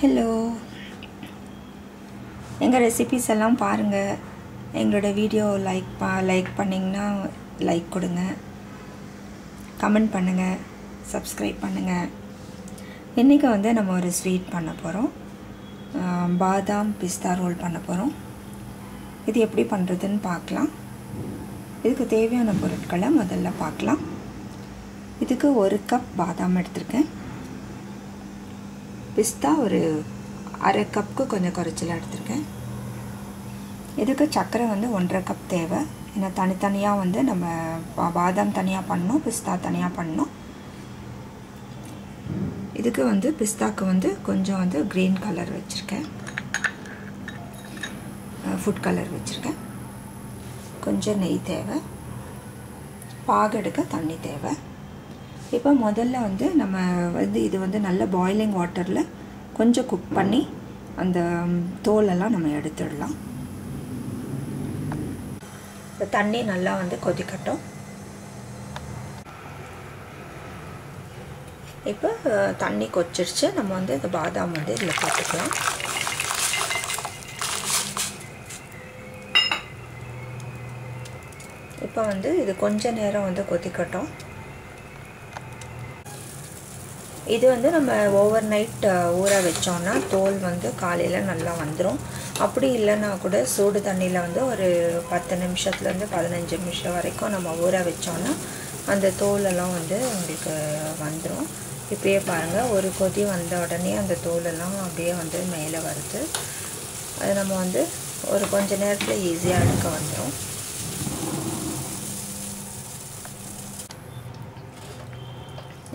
Hello, எங்கள் recipes எல்லாம் பாருங்கள். எங்களோட வீடியோ லைக் பண்ணிங்கன்னா லைக் கொடுங்க, கமெண்ட் பண்ணுங்கள், சப்ஸ்கிரைப் பண்ணுங்கள். இன்றைக்கி வந்து நம்ம ஒரு ஸ்வீட் பண்ண போகிறோம். பாதாம் பிஸ்தா ரோல் பண்ண போகிறோம். இது எப்படி பண்ணுறதுன்னு பார்க்கலாம். இதுக்கு தேவையான பொருட்களை முதல்ல பார்க்கலாம். இதுக்கு 1 கப் பாதாம் எடுத்திருக்கேன். பிஸ்தா ஒரு அரை கப்புக்கு கொஞ்சம் குறைச்சலாக எடுத்துருக்கேன். இதுக்கு சர்க்கரை வந்து 1.5 கப் தேவை. ஏன்னா தனித்தனியாக வந்து நம்ம பாதாம் தனியாக பண்ணணும், பிஸ்தா தனியாக பண்ணணும். இதுக்கு வந்து பிஸ்தாக்கு வந்து கொஞ்சம் வந்து க்ரீன் கலர் வச்சுருக்கேன், ஃபுட் கலர் வச்சுருக்கேன். கொஞ்சம் நெய் தேவை, பாகெடுக்க தண்ணி தேவை. இப்போ முதல்ல வந்து நம்ம வந்து இது வந்து நல்ல பாயிலிங் வாட்டரில் கொஞ்சம் குக் பண்ணி அந்த தோலெல்லாம் நம்ம எடுத்துடலாம். இப்போ தண்ணி நல்லா வந்து கொதிக்கட்டும். இப்போ தண்ணி கொதிச்சிருச்சு. நம்ம வந்து இந்த பாதாம் வந்து இதில் போட்டுக்கலாம். இப்போ வந்து இது கொஞ்ச நேரம் வந்து கொதிக்கட்டும். இது வந்து நம்ம ஓவர் நைட் ஊற வச்சோன்னா தோல் வந்து காலையில் நல்லா வந்துடும். அப்படி இல்லைன்னா கூட சூடு தண்ணியில் வந்து ஒரு 10 நிமிஷத்துலேருந்து 15 நிமிஷம் வரைக்கும் நம்ம ஊற வச்சோன்னா அந்த தோலெல்லாம் வந்து உங்களுக்கு வந்துடும். இப்போயே பாருங்கள், ஒரு கொதி வந்த உடனே அந்த தோலெல்லாம் அப்படியே வந்து மேலே வருது. அது நம்ம வந்து ஒரு கொஞ்ச நேரத்தில் ஈஸியாக எடுக்க வந்துடும்.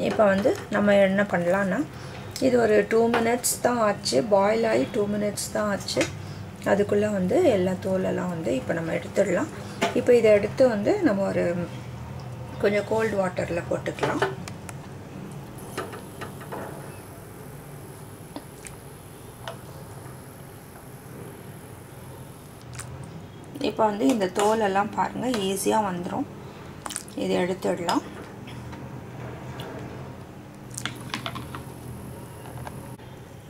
இப்போ வந்து நம்ம என்ன பண்ணலான்னா, இது ஒரு 2 மினிட்ஸ் தான் ஆச்சு, பாயில் ஆகி 2 மினிட்ஸ் தான் ஆச்சு. அதுக்குள்ளே வந்து எல்லா தோலெல்லாம் வந்து இப்போ நம்ம எடுத்துடலாம். இப்போ இதை எடுத்து வந்து நம்ம ஒரு கொஞ்சம் கோல்டு வாட்டரில் போட்டுக்கலாம். இப்போ வந்து இந்த தோலெல்லாம் பாருங்கள், ஈஸியாக வந்துடும். இதை எடுத்துடலாம்.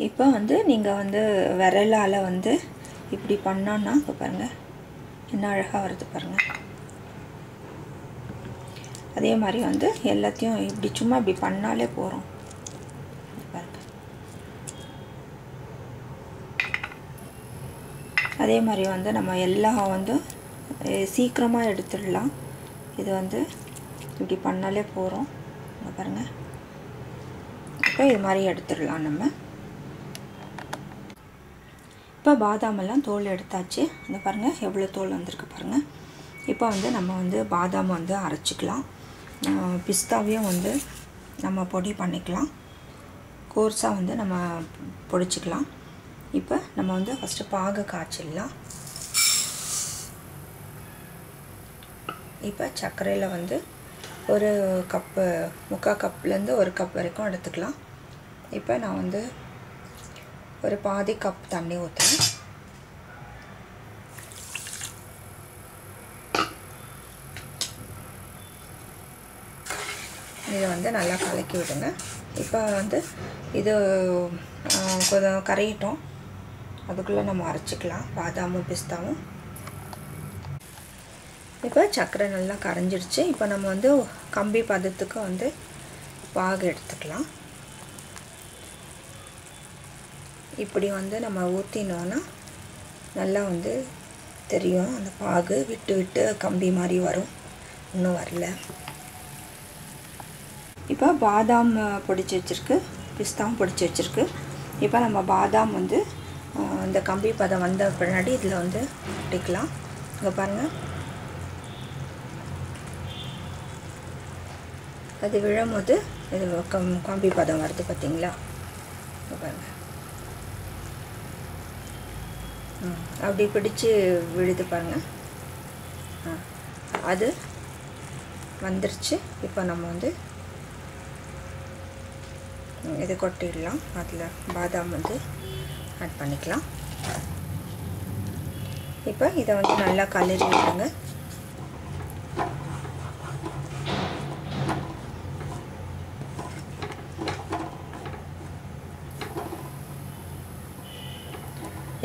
இப்போ வந்து நீங்கள் வந்து விரலால் வந்து இப்படி பண்ணோன்னா பாருங்கள் என்ன அழகாக வருது பாருங்கள். அதே மாதிரி வந்து எல்லாத்தையும் இப்படி சும்மா இப்படி பண்ணாலே போகிறோம் பாருங்கள். அதே மாதிரி வந்து நம்ம எல்லாம் வந்து சீக்கிரமாக எடுத்துடலாம். இது வந்து இப்படி பண்ணாலே போகிறோம் பாருங்கள். இப்போ இது மாதிரி எடுத்துடலாம் நம்ம. இப்போ பாதாமெல்லாம் தோல் எடுத்தாச்சு. இந்த பாருங்கள் எவ்வளோ தோல் வந்திருக்கு பாருங்கள். இப்போ வந்து நம்ம வந்து பாதாம் வந்து அரைச்சிக்கலாம். பிஸ்தாவையும் வந்து நம்ம பொடி பண்ணிக்கலாம், கோர்ஸாக வந்து நம்ம பொடிச்சிக்கலாம். இப்போ நம்ம வந்து ஃபஸ்ட்டு பாகு காய்ச்சிடலாம். இப்போ சர்க்கரையில் வந்து 1 கப்பு 3/4 கப்லேருந்து 1 கப் வரைக்கும் எடுத்துக்கலாம். இப்போ நான் வந்து ஒரு பாதி கப் தண்ணி ஊற்றுறேன். இதை வந்து நல்லா கலக்கி விடுங்க. இப்போ வந்து இது கொஞ்சம் கரையிட்டோம். அதுக்குள்ளே நம்ம அரைச்சிக்கலாம் பாதாமும் பிஸ்தாவும். இப்போ சர்க்கரை நல்லா கரைஞ்சிடுச்சு. இப்போ நம்ம வந்து கம்பி பதத்துக்கு வந்து பாகு எடுத்துக்கலாம். இப்படி வந்து நம்ம ஊற்றினோன்னா நல்லா வந்து தெரியும். அந்த பாகு விட்டு விட்டு கம்பி மாதிரி வரும். இன்னும் வரல. இப்போ பாதாம் பொடிச்சு வச்சுருக்கு, பிஸ்தாவும் பொடிச்சு வச்சுருக்கு. இப்போ நம்ம பாதாம் வந்து இந்த கம்பி பதம் வந்த பின்னாடி இதில் வந்து ஒட்டிக்கலாம். இங்கே பாருங்கள், அது விழும்போது இது கம்பி பதம் வருது பார்த்திங்களா. இங்கே பாருங்கள், அப்படி பிடிச்சி விழுது பாருங்கள். அது வந்துருச்சு. இப்போ நம்ம வந்து இதை கொட்டிடலாம். அதில் பாதாம் வந்து ஆட் பண்ணிக்கலாம். இப்போ இதை வந்து நல்லா கலரி விடுங்க.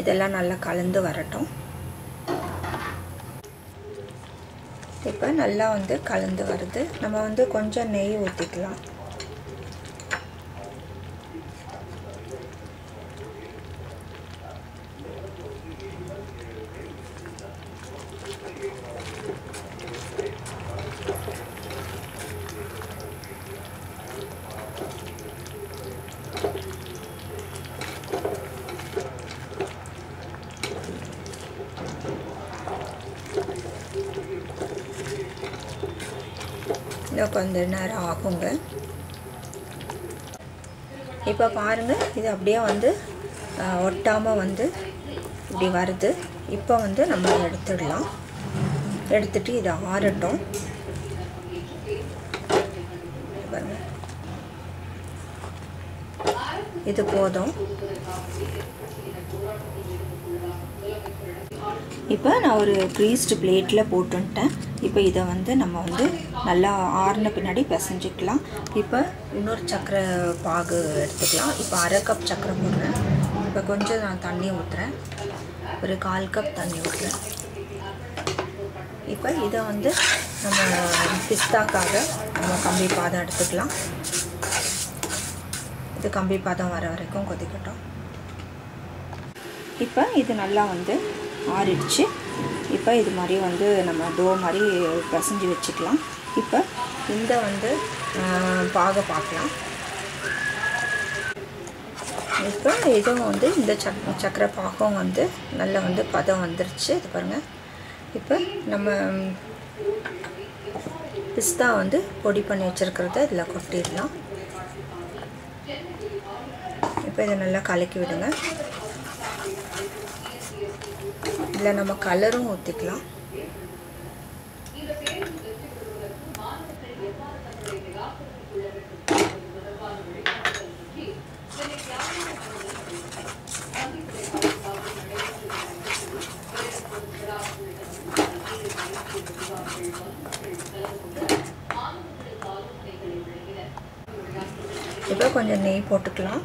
இதெல்லாம் நல்லா கலந்து வரட்டும். இப்போ நல்லா வந்து கலந்து வருது. நம்ம வந்து கொஞ்சம் நெய் ஊற்றிக்கலாம். இதில் கொஞ்ச நேரம் ஆகுங்க. இப்போ பாருங்கள், இது அப்படியே வந்து ஒட்டாமல் வந்து இப்படி வருது. இப்போ வந்து நம்ம எடுத்துடலாம். எடுத்துட்டு இதை ஆறட்டும். இது போதும். இப்போ நான் ஒரு க்ரீஸ்டு பிளேட்டில் போட்டுட்டேன். இப்போ இதை வந்து நம்ம வந்து நல்லா ஆறின பின்னாடி பிசைஞ்சிக்கலாம். இப்போ இன்னொரு சக்கரை பாகு எடுத்துக்கலாம். இப்போ அரை கப் சக்கரை போடுறேன். இப்போ கொஞ்சம் நான் தண்ணி ஊற்றுறேன். ஒரு கால் கப் தண்ணி ஊற்றுறேன். இப்போ இதை வந்து நம்ம பிஸ்தாக்காக நம்ம கம்பி பாதம் எடுத்துக்கலாம். இது கம்பி பாதம் வர வரைக்கும் கொதிக்கட்டும். இப்போ இது நல்லா வந்து ஆறிடுச்சு. இப்போ இது மாதிரி வந்து நம்ம டோ மாதிரி பிசைஞ்சு வச்சுக்கலாம். இப்போ இந்த வந்து பாக பார்க்கலாம். இப்போ இதுவும் வந்து இந்த சக்கரை பாகம் வந்து நல்லா வந்து பதம் வந்துருச்சு. இது பாருங்கள். இப்போ நம்ம பிஸ்தா வந்து பொடி பண்ணி வச்சுருக்கிறத இதில் கொட்டிடலாம். இப்போ இதை நல்லா கலக்கி விடுங்க. இதில் நம்ம கலரும் ஊற்றிக்கலாம். இப்போ கொஞ்சம் நெய் போட்டுக்கலாம்.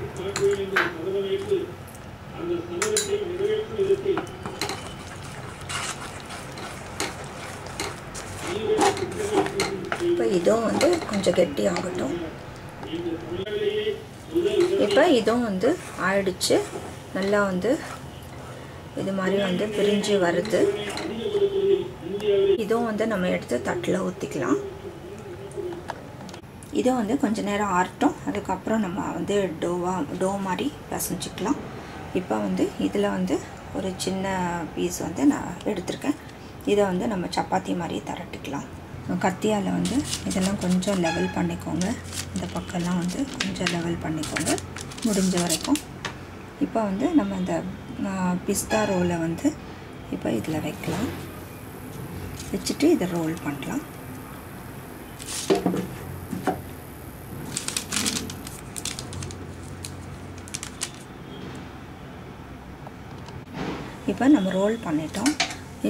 இப்போ இதுவும் வந்து கொஞ்சம் கெட்டி ஆகட்டும். இப்போ இதுவும் வந்து ஆயிடுச்சு. நல்லா வந்து இது மாதிரி வந்து பிரிஞ்சு வருது. இதுவும் வந்து நம்ம எடுத்து தட்டில் ஊற்றிக்கலாம். இதை வந்து கொஞ்சம் நேரம் ஆறட்டும். அதுக்கப்புறம் நம்ம வந்து டோ மாதிரி பிசைஞ்சிக்கலாம். இப்போ வந்து இதில் வந்து ஒரு சின்ன பீஸ் வந்து நான் எடுத்திருக்கேன். இதை வந்து நம்ம சப்பாத்தி மாதிரி தரட்டிக்கலாம். கத்தியால் வந்து இதெல்லாம் கொஞ்சம் லெவல் பண்ணிக்கோங்க. இந்த பக்கம்லாம் வந்து கொஞ்சம் லெவல் பண்ணிக்கோங்க முடிஞ்ச வரைக்கும். இப்போ வந்து நம்ம இந்த பிஸ்தா ரோலை வந்து இப்போ இதில் வைக்கலாம். வச்சுட்டு இதை ரோல் பண்ணலாம். இப்போ நம்ம ரோல் பண்ணிட்டோம்.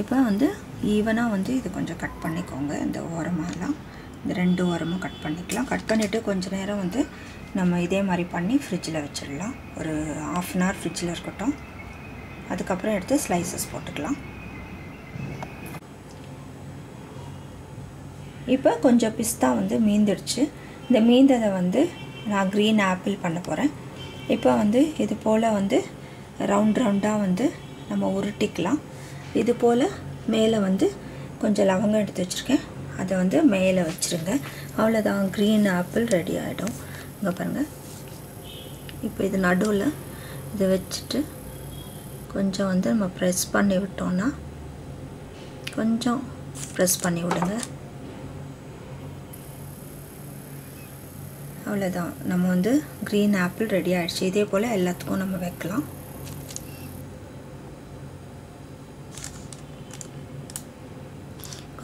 இப்போ வந்து ஈவனாக வந்து இது கொஞ்சம் கட் பண்ணிக்கோங்க. இந்த ஓரமெல்லாம் இந்த ரெண்டு ஓரமும் கட் பண்ணிக்கலாம். கட் பண்ணிவிட்டு கொஞ்சம் நேரம் வந்து நம்ம இதே மாதிரி பண்ணி ஃப்ரிட்ஜில் வச்சிடலாம். ஒரு ஆஃப் அன் ஹவர் ஃப்ரிட்ஜில் இருக்கட்டும். அதுக்கப்புறம் எடுத்து ஸ்லைசஸ் போட்டுக்கலாம். இப்போ கொஞ்சம் பிஸ்தா வந்து மீந்துடுச்சு. இந்த மீந்ததை வந்து நான் க்ரீன் ஆப்பிள் பண்ண போகிறேன். இப்போ வந்து இது போல் வந்து ரவுண்டாக வந்து நம்ம உருட்டிக்கலாம். இது போல் மேலே வந்து கொஞ்சம் லவங்கம் எடுத்து வச்சுருக்கேன். அதை வந்து மேலே வச்சுருங்க. அவ்வளோதான், க்ரீன் ஆப்பிள் ரெடி ஆகிடும். இங்கே பாருங்கள். இப்போ இது நடுவில் இதை வச்சுட்டு கொஞ்சம் வந்து நம்ம ப்ரெஸ் பண்ணி விட்டோன்னா, கொஞ்சம் ப்ரெஸ் பண்ணி விடுங்க. அவ்வளோதான், நம்ம வந்து க்ரீன் ஆப்பிள் ரெடி ஆகிடுச்சு. இதே போல் எல்லாத்துக்கும் நம்ம வைக்கலாம்.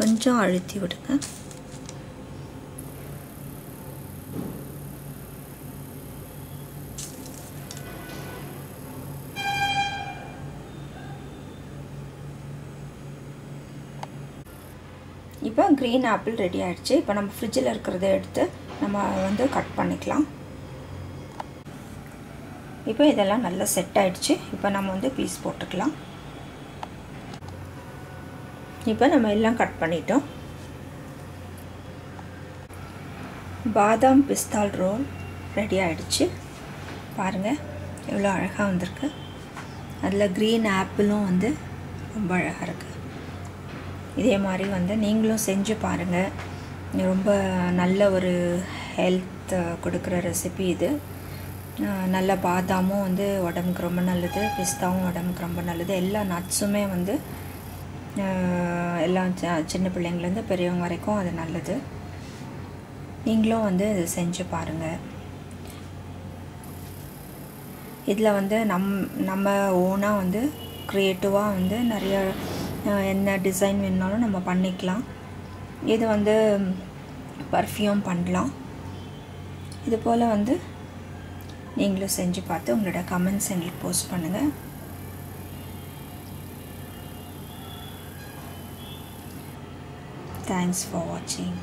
கொஞ்சம் அழுத்தி விடுங்க. இப்போ க்ரீன் ஆப்பிள் ரெடி ஆகிடுச்சு. இப்போ நம்ம ஃப்ரிட்ஜில் இருக்கிறத எடுத்து நம்ம வந்து கட் பண்ணிக்கலாம். இப்போ இதெல்லாம் நல்லா செட் ஆயிடுச்சு. இப்போ நம்ம வந்து பீஸ் போட்டுக்கலாம். இப்போ நம்ம எல்லாம் கட் பண்ணிட்டோம். பாதாம் பிஸ்தால் ரோல் ரெடி ஆயிடுச்சு. பாருங்கள் எவ்வளோ அழகாக வந்திருக்கு. அதில் க்ரீன் ஆப்பிளும் வந்து ரொம்ப அழகாக இருக்குது. இதே மாதிரி வந்து நீங்களும் செஞ்சு பாருங்கள். ரொம்ப நல்ல ஒரு ஹெல்த் கொடுக்குற ரெசிபி இது. நல்ல பாதாமும் வந்து உடம்புக்கு ரொம்ப நல்லது, பிஸ்தாவும் உடம்புக்கு ரொம்ப நல்லது. எல்லா நட்ஸுமே வந்து எல்லாம் சின்ன பிள்ளைங்கள்லேருந்து பெரியவங்க வரைக்கும் அது நல்லது. நீங்களும் வந்து இது செஞ்சு பாருங்கள். இதில் வந்து நம்ம ஓனாக வந்து க்ரியேட்டிவாக வந்து நிறைய என்ன டிசைன் வேணுனாலும் நம்ம பண்ணிக்கலாம். இது வந்து பர்ஃப்யூம் பண்ணலாம். இது போல் வந்து நீங்களும் செஞ்சு பார்த்து உங்களோட கமெண்ட்ஸ் எங்களுக்கு போஸ்ட் பண்ணுங்கள். தேங்க்ஸ் ஃபார் வாட்சிங்.